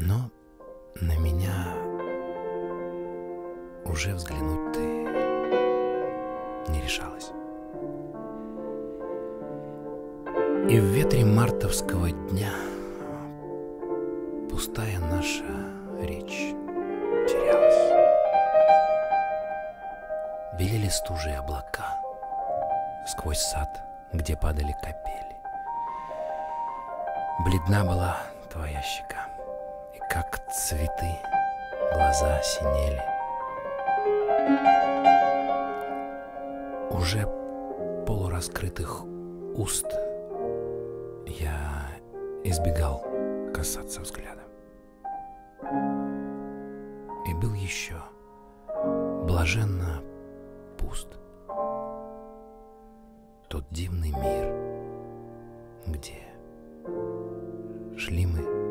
Но на меня уже взглянуть ты не решалась. И в ветре мартовского дня пустая наша речь терялась. Белели стужи и облака сквозь сад, где падали капели. Бледна была твоя щека, и как цветы глаза синели. Уже полураскрытых уст я избегал касаться взгляда. И был еще блаженно пуст тот дивный мир, где шли мы